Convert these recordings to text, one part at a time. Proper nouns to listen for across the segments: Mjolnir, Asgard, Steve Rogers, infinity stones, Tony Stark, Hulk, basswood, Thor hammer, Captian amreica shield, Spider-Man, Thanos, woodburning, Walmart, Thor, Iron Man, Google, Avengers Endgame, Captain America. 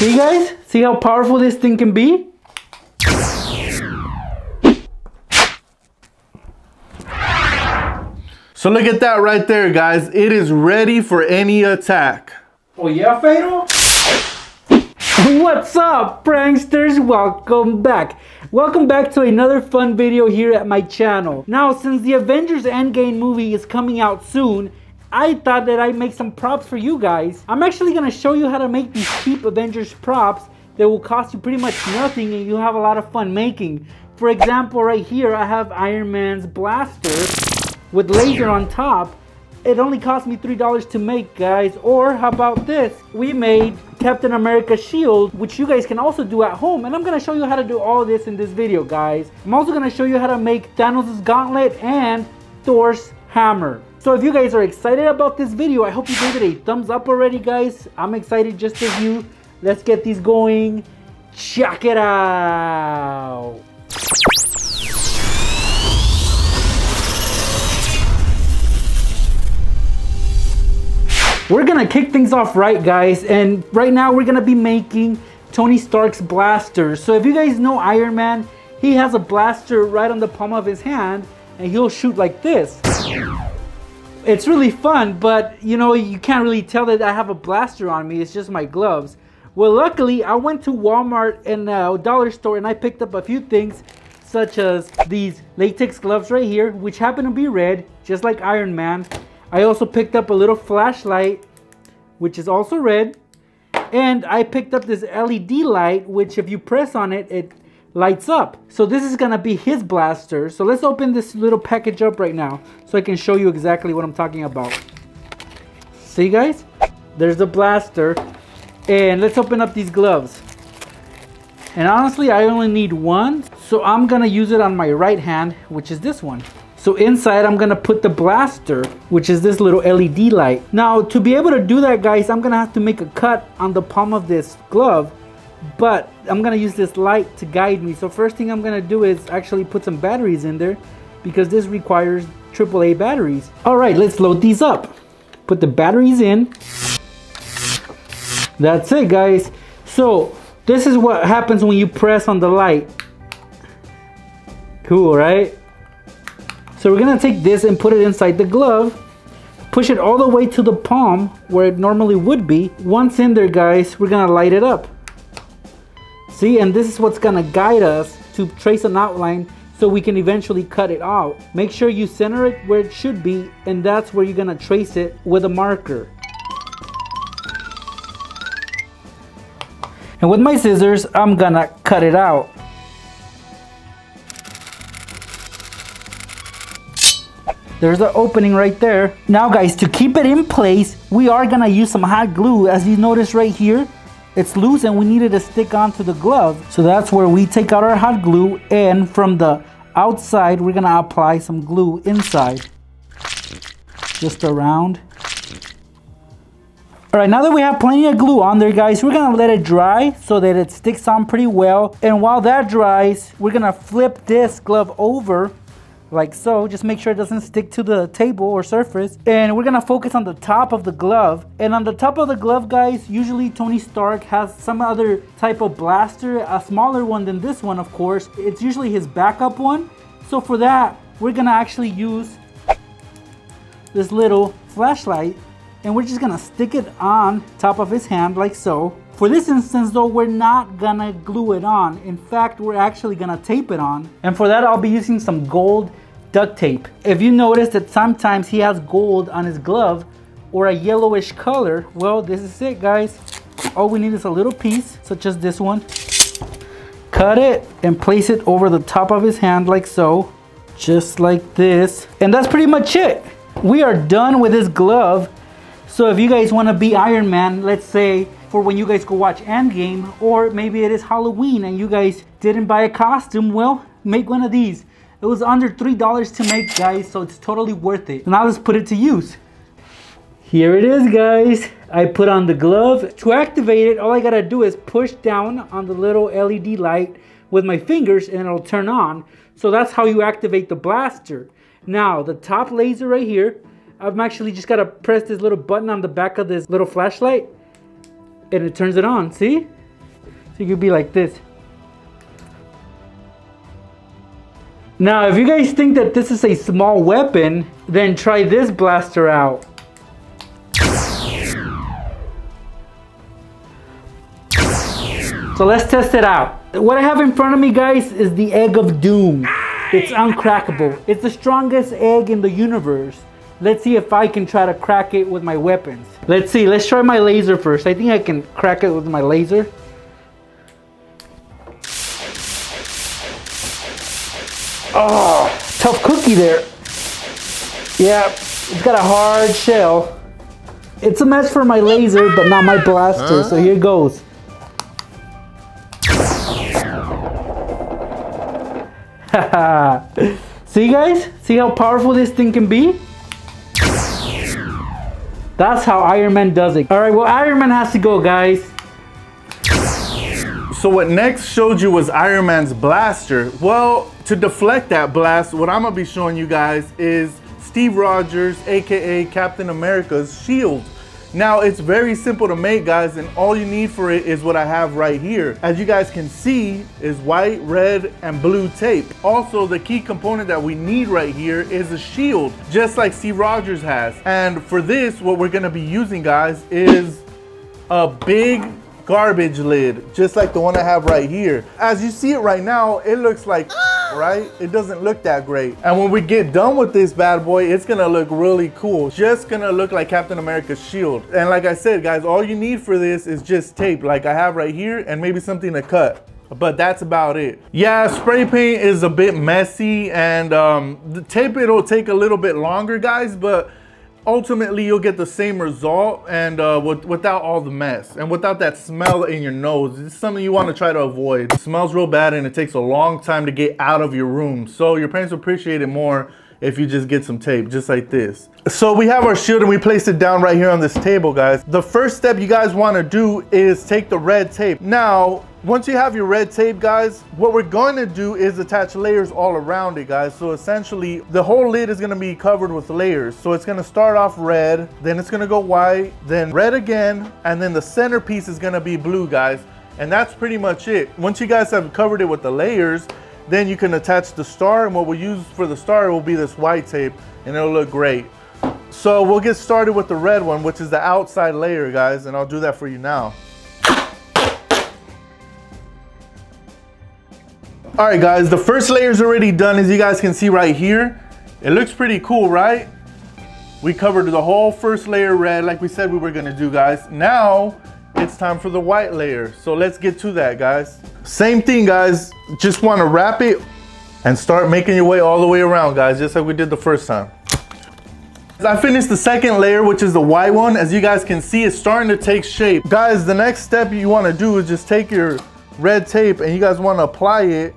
See guys? See how powerful this thing can be? So look at that right there, guys. It is ready for any attack. Oh yeah, Fatal? What's up, pranksters? Welcome back. Welcome back to another fun video here at my channel. Now, since the Avengers Endgame movie is coming out soon, I thought that I'd make some props for you guys. I'm actually gonna show you how to make these cheap Avengers props that will cost you pretty much nothing and you'll have a lot of fun making. For example, right here, I have Iron Man's blaster with laser on top. It only cost me $3 to make, guys. Or how about this? We made Captain America's shield, which you guys can also do at home, and I'm gonna show you how to do all this in this video, guys. I'm also gonna show you how to make Thanos' gauntlet and Thor's hammer. So if you guys are excited about this video, I hope you gave it a thumbs up already, guys. I'm excited just as you. Let's get these going. Check it out. We're gonna kick things off right, guys, and right now we're gonna be making Tony Stark's blaster. So if you guys know Iron Man, he has a blaster right on the palm of his hand and he'll shoot like this. It's really fun, but you know, you can't really tell that I have a blaster on me, it's just my gloves. Well, luckily I went to Walmart and a dollar store and I picked up a few things, such as these latex gloves right here, which happen to be red, just like Iron Man. I also picked up a little flashlight, which is also red, and I picked up this LED light, which if you press on it, it lights up. So this is gonna be his blaster. So let's open this little package up right now so I can show you exactly what I'm talking about. See guys? There's the blaster, and let's open up these gloves. And honestly, I only need one, so I'm gonna use it on my right hand, which is this one. So inside, I'm gonna put the blaster, which is this little LED light. Now, to be able to do that, guys, I'm gonna have to make a cut on the palm of this glove, but I'm gonna use this light to guide me. So first thing I'm gonna do is actually put some batteries in there because this requires AAA batteries. All right, let's load these up. Put the batteries in. That's it, guys. So this is what happens when you press on the light. Cool, right? So we're gonna take this and put it inside the glove, push it all the way to the palm where it normally would be. Once in there, guys, we're gonna light it up. See, and this is what's gonna guide us to trace an outline so we can eventually cut it out. Make sure you center it where it should be, and that's where you're gonna trace it with a marker. And with my scissors, I'm gonna cut it out. There's the opening right there. Now guys, to keep it in place, we are gonna use some hot glue. As you notice right here, it's loose and we need it to stick onto the glove. So that's where we take out our hot glue, and from the outside, we're gonna apply some glue inside. Just around. All right, now that we have plenty of glue on there, guys, we're gonna let it dry so that it sticks on pretty well. And while that dries, we're gonna flip this glove over like so. Just make sure it doesn't stick to the table or surface. And we're gonna focus on the top of the glove. And on the top of the glove, guys, usually Tony Stark has some other type of blaster, a smaller one than this one, of course. It's usually his backup one. So for that, we're gonna actually use this little flashlight, and we're just gonna stick it on top of his hand like so. For this instance though, we're not gonna glue it on. In fact, we're actually gonna tape it on. And for that, I'll be using some gold duct tape. If you notice that sometimes he has gold on his glove or a yellowish color, well, this is it, guys. All we need is a little piece, such as this one. Cut it and place it over the top of his hand like so, just like this. And that's pretty much it. We are done with this glove. So if you guys want to be Iron Man, let's say, for when you guys go watch Endgame, or maybe it is Halloween and you guys didn't buy a costume, well, make one of these. It was under $3 to make, guys, so it's totally worth it. Now let's put it to use. Here it is, guys. I put on the glove. To activate it, all I gotta do is push down on the little LED light with my fingers and it'll turn on. So that's how you activate the blaster. Now, the top laser right here, I've actually just got to press this little button on the back of this little flashlight and it turns it on, see? So you could be like this. Now, if you guys think that this is a small weapon, then try this blaster out. So let's test it out. What I have in front of me, guys, is the Egg of Doom. It's uncrackable. It's the strongest egg in the universe. Let's see if I can try to crack it with my weapons. Let's see, let's try my laser first. I think I can crack it with my laser. Oh, tough cookie there. Yeah, it's got a hard shell. It's a match for my laser, but not my blaster, so here goes. See guys? See how powerful this thing can be? That's how Iron Man does it. Alright, well Iron Man has to go, guys. So what next showed you was Iron Man's blaster. Well, to deflect that blast, what I'm gonna be showing you guys is Steve Rogers, aka Captain America's shield. Now it's very simple to make, guys, and all you need for it is what I have right here. As you guys can see is white, red, and blue tape. Also, the key component that we need right here is a shield, just like Steve Rogers has. And for this, what we're gonna be using, guys, is a big garbage lid, just like the one I have right here. As you see it right now, it looks like, right? It doesn't look that great. And when we get done with this bad boy, it's gonna look really cool. Just gonna look like Captain America's shield. And like I said, guys, all you need for this is just tape like I have right here and maybe something to cut. But that's about it. Yeah, spray paint is a bit messy and the tape, it'll take a little bit longer, guys, but ultimately you'll get the same result and without all the mess and without that smell in your nose. It's something you want to try to avoid. It smells real bad and it takes a long time to get out of your room, so your parents appreciate it more if you just get some tape just like this. So we have our shield and we placed it down right here on this table, guys. The first step you guys want to do is take the red tape. Now once you have your red tape, guys, what we're going to do is attach layers all around it, guys. So essentially the whole lid is going to be covered with layers. So it's going to start off red, then it's going to go white, then red again, and then the centerpiece is going to be blue, guys. And that's pretty much it. Once you guys have covered it with the layers, then you can attach the star, and what we'll use for the star will be this white tape and it'll look great. So we'll get started with the red one, which is the outside layer, guys, and I'll do that for you now. All right, guys, the first layer is already done, as you guys can see right here. It looks pretty cool, right? We covered the whole first layer red like we said we were gonna do, guys. Now it's time for the white layer. So let's get to that, guys. Same thing, guys. Just wanna wrap it and start making your way all the way around, guys, just like we did the first time. I finished the second layer, which is the white one. As you guys can see, it's starting to take shape. Guys, the next step you wanna do is just take your red tape and you guys wanna apply it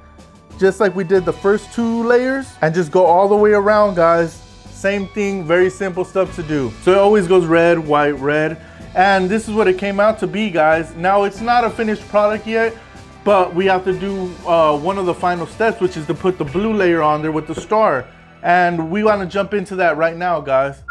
just like we did the first two layers and just go all the way around, guys. Same thing, very simple stuff to do. So it always goes red, white, red. And this is what it came out to be, guys. Now it's not a finished product yet, but we have to do one of the final steps, which is to put the blue layer on there with the star. And we wanna jump into that right now, guys.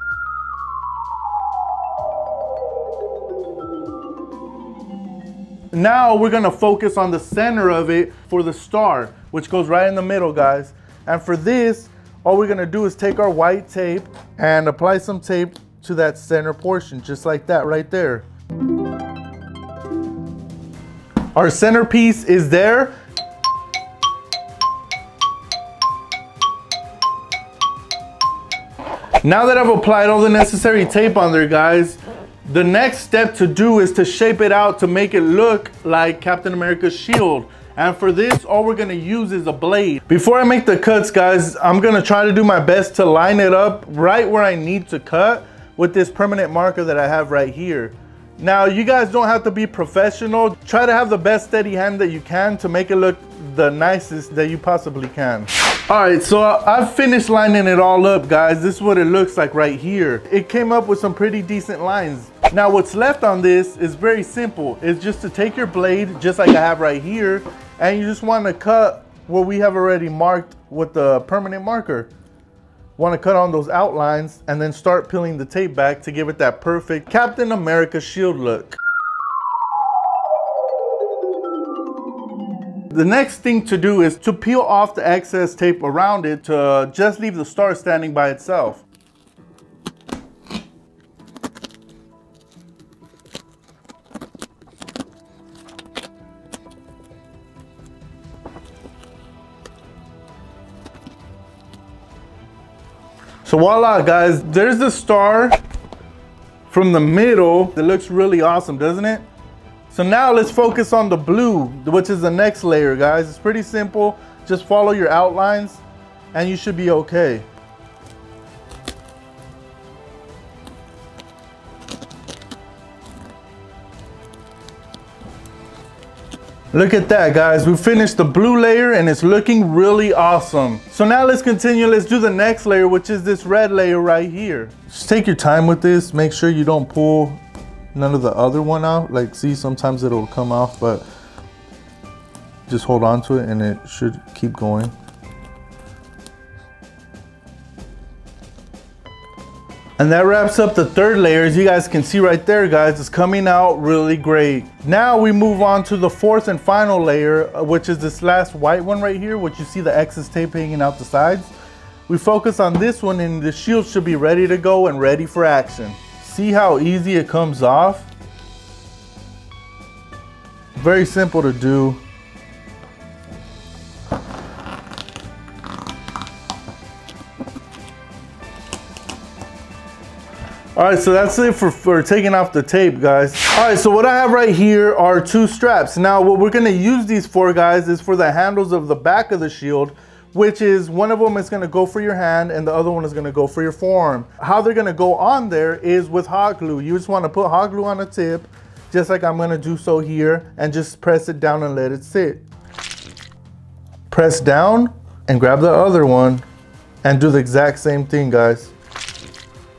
Now we're gonna focus on the center of it for the star, which goes right in the middle, guys. And for this, all we're gonna do is take our white tape and apply some tape to that center portion, just like that right there. Our centerpiece is there. Now that I've applied all the necessary tape on there, guys, the next step to do is to shape it out to make it look like Captain America's shield. And for this, all we're gonna use is a blade. Before I make the cuts, guys, I'm gonna try to do my best to line it up right where I need to cut with this permanent marker that I have right here. Now, you guys don't have to be professional. Try to have the best steady hand that you can to make it look the nicest that you possibly can. All right, so I've finished lining it all up, guys. This is what it looks like right here. It came up with some pretty decent lines. Now, what's left on this is very simple. It's just to take your blade, just like I have right here, and you just want to cut where we have already marked with the permanent marker. Want to cut on those outlines and then start peeling the tape back to give it that perfect Captain America shield look. The next thing to do is to peel off the excess tape around it to just leave the star standing by itself. So voila guys, there's the star from the middle. It looks really awesome, doesn't it? So now let's focus on the blue, which is the next layer, guys. It's pretty simple. Just follow your outlines and you should be okay. Look at that, guys. We finished the blue layer and it's looking really awesome. So now let's continue. Let's do the next layer, which is this red layer right here. Just take your time with this. Make sure you don't pull none of the other one out. Like, see, sometimes it'll come off, but just hold on to it and it should keep going. And that wraps up the third layer. As you guys can see right there, guys, it's coming out really great. Now we move on to the fourth and final layer, which is this last white one right here, which you see the excess tape hanging out the sides. We focus on this one and the shield should be ready to go and ready for action. See how easy it comes off? Very simple to do. All right, so that's it for taking off the tape, guys. All right, so what I have right here are two straps. Now, what we're gonna use these for, guys, is for the handles of the back of the shield, which is one of them is gonna go for your hand and the other one is gonna go for your forearm. How they're gonna go on there is with hot glue. You just wanna put hot glue on the tip, just like I'm gonna do so here, and just press it down and let it sit. Press down and grab the other one and do the exact same thing, guys.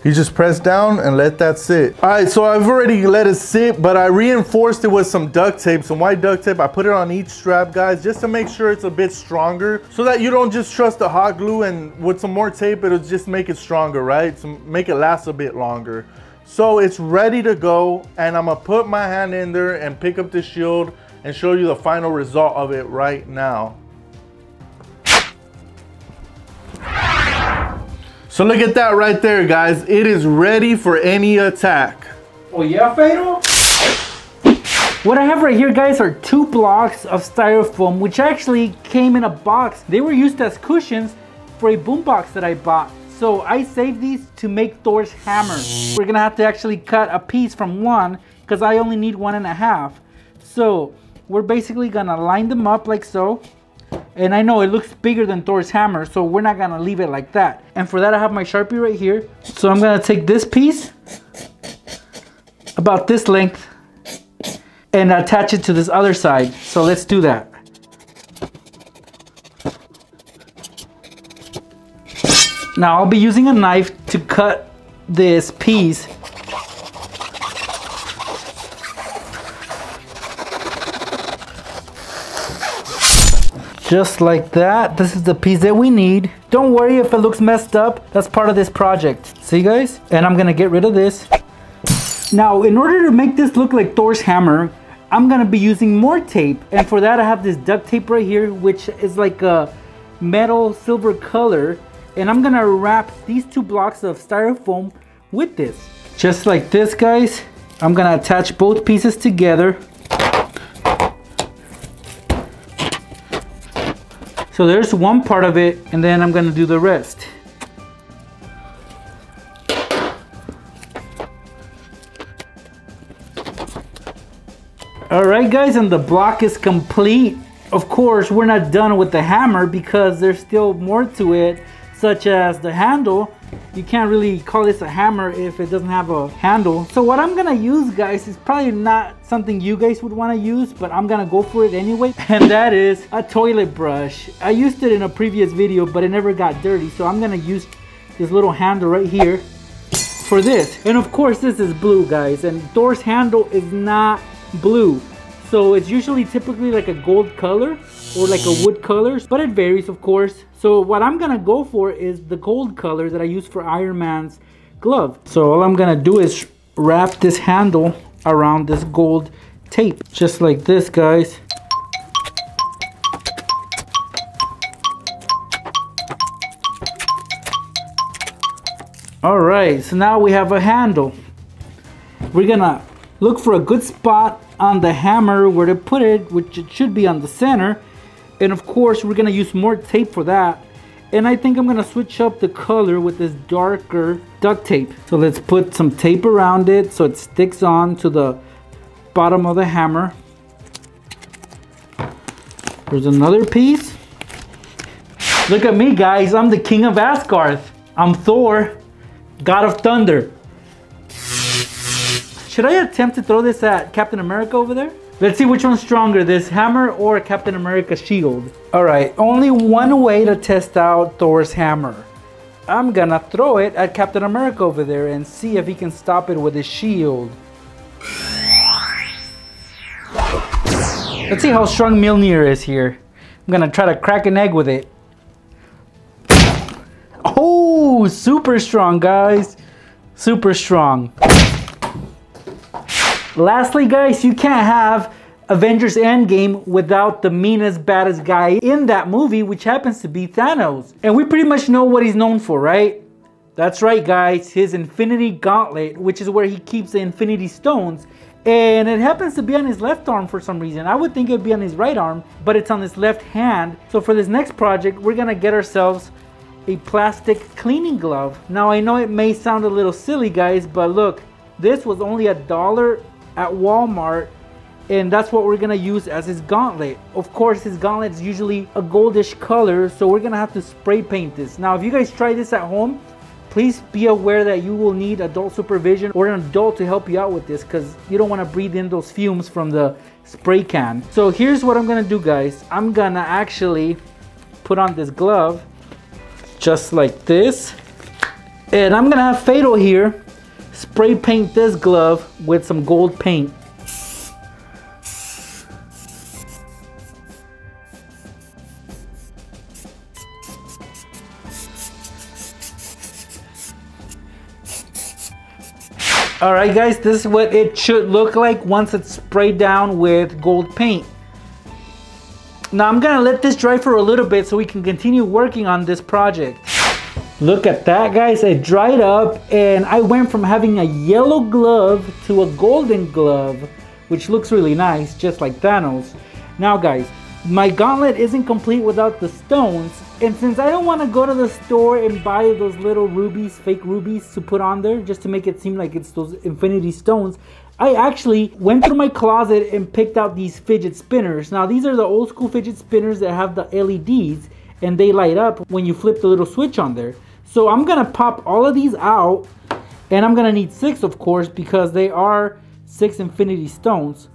You just press down and let that sit. All right, so I've already let it sit, but I reinforced it with some duct tape, some white duct tape. I put it on each strap, guys, just to make sure it's a bit stronger so that you don't just trust the hot glue, and with some more tape, it'll just make it stronger, right? So make it last a bit longer. So it's ready to go, and I'm gonna put my hand in there and pick up the shield and show you the final result of it right now. So look at that right there, guys. It is ready for any attack. Oh yeah, Fatal? What I have right here, guys, are two blocks of styrofoam, which actually came in a box. They were used as cushions for a boombox that I bought. So I saved these to make Thor's hammer. We're gonna have to actually cut a piece from one because I only need 1.5. So we're basically gonna line them up like so. And I know it looks bigger than Thor's hammer, so we're not gonna leave it like that. And for that, I have my Sharpie right here. So I'm gonna take this piece, about this length, and attach it to this other side. So let's do that. Now I'll be using a knife to cut this piece. Just like that. This is the piece that we need. Don't worry if it looks messed up. That's part of this project. See, guys? And I'm gonna get rid of this. Now, in order to make this look like Thor's hammer, I'm gonna be using more tape. And for that, I have this duct tape right here, which is like a metal silver color. And I'm gonna wrap these two blocks of styrofoam with this. Just like this, guys. I'm gonna attach both pieces together. So there's one part of it, and then I'm gonna do the rest. All right, guys, and the block is complete. Of course, we're not done with the hammer because there's still more to it, such as the handle. You can't really call this a hammer if it doesn't have a handle. So what I'm gonna use, guys, is probably not something you guys would wanna use, but I'm gonna go for it anyway. And that is a toilet brush. I used it in a previous video, but it never got dirty. So I'm gonna use this little handle right here for this. And of course, this is blue, guys. And Thor's handle is not blue. So it's usually typically like a gold color or like a wood color, but it varies, of course. So what I'm gonna go for is the gold color that I use for Iron Man's glove. So all I'm gonna do is wrap this handle around this gold tape, just like this, guys. Alright, so now we have a handle. We're gonna look for a good spot on the hammer where to put it, which it should be on the center. And of course, we're gonna use more tape for that. And I think I'm gonna switch up the color with this darker duct tape. So let's put some tape around it so it sticks on to the bottom of the hammer. There's another piece. Look at me, guys, I'm the king of Asgard. I'm Thor, god of thunder. Should I attempt to throw this at Captain America over there? Let's see which one's stronger, this hammer or Captain America's shield. All right, only one way to test out Thor's hammer. I'm gonna throw it at Captain America over there and see if he can stop it with his shield. Let's see how strong Mjolnir is here. I'm gonna try to crack an egg with it. Oh, super strong, guys. Super strong. Lastly, guys, you can't have Avengers Endgame without the meanest, baddest guy in that movie, which happens to be Thanos. And we pretty much know what he's known for, right? That's right, guys, his Infinity Gauntlet, which is where he keeps the Infinity Stones. And it happens to be on his left arm for some reason. I would think it would be on his right arm, but it's on his left hand. So for this next project, we're gonna get ourselves a plastic cleaning glove. Now, I know it may sound a little silly, guys, but look, this was only $1 at Walmart, and that's what we're gonna use as his gauntlet. Of course, his gauntlet is usually a goldish color, so we're gonna have to spray paint this. Now, if you guys try this at home, please be aware that you will need adult supervision or an adult to help you out with this, because you don't want to breathe in those fumes from the spray can. So here's what I'm gonna do, guys. I'm gonna actually put on this glove just like this, and I'm gonna have Fatal here spray paint this glove with some gold paint. Alright, guys, this is what it should look like once it's sprayed down with gold paint. Now I'm gonna let this dry for a little bit so we can continue working on this project. Look at that, guys, it dried up, and I went from having a yellow glove to a golden glove, which looks really nice, just like Thanos. Now, guys, my gauntlet isn't complete without the stones, and since I don't want to go to the store and buy those little rubies, fake rubies to put on there just to make it seem like it's those Infinity Stones, I actually went through my closet and picked out these fidget spinners. Now, these are the old school fidget spinners that have the LEDs, and they light up when you flip the little switch on there. So I'm gonna pop all of these out, and I'm gonna need 6, of course, because they are 6 Infinity Stones.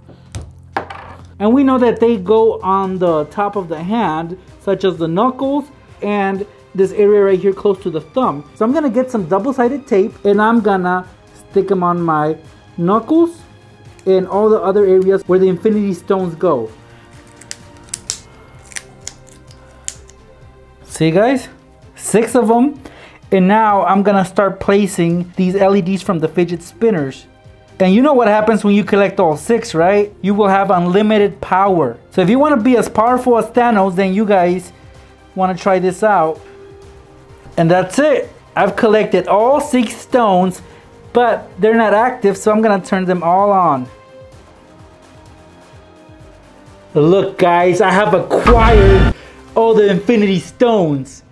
And we know that they go on the top of the hand, such as the knuckles and this area right here close to the thumb. So I'm gonna get some double-sided tape, and I'm gonna stick them on my knuckles and all the other areas where the Infinity Stones go. See, guys? 6 of them. And now I'm gonna start placing these LEDs from the fidget spinners. And you know what happens when you collect all 6, right? You will have unlimited power. So if you wanna be as powerful as Thanos, then you guys wanna try this out. And that's it. I've collected all 6 stones, but they're not active, so I'm gonna turn them all on. Look, guys, I have acquired all the Infinity Stones.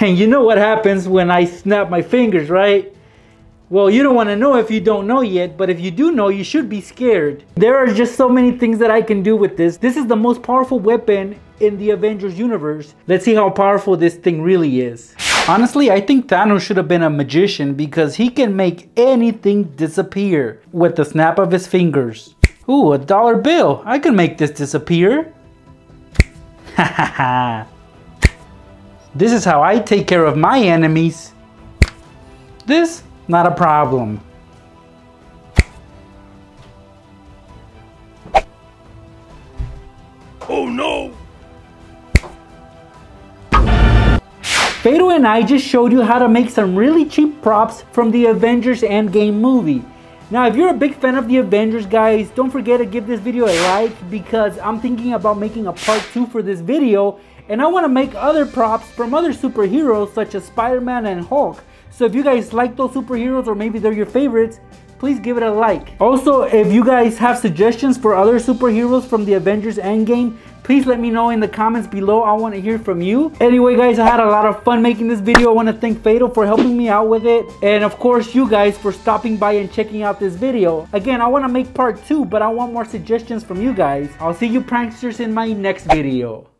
And you know what happens when I snap my fingers, right? Well, you don't want to know if you don't know yet, but if you do know, you should be scared. There are just so many things that I can do with this. This is the most powerful weapon in the Avengers universe. Let's see how powerful this thing really is. Honestly, I think Thanos should have been a magician, because he can make anything disappear with the snap of his fingers. Ooh, $1 bill. I can make this disappear. Ha ha ha. This is how I take care of my enemies. This, not a problem. Oh no! Fatal and I just showed you how to make some really cheap props from the Avengers Endgame movie. Now, if you're a big fan of the Avengers, guys, don't forget to give this video a like, because I'm thinking about making a part 2 for this video, and I want to make other props from other superheroes such as Spider-Man and Hulk. So if you guys like those superheroes, or maybe they're your favorites, please give it a like. Also, if you guys have suggestions for other superheroes from the Avengers Endgame, please let me know in the comments below. I want to hear from you. Anyway, guys, I had a lot of fun making this video. I want to thank Fatal for helping me out with it, and of course you guys for stopping by and checking out this video. Again, I want to make part 2, but I want more suggestions from you guys. I'll see you pranksters in my next video.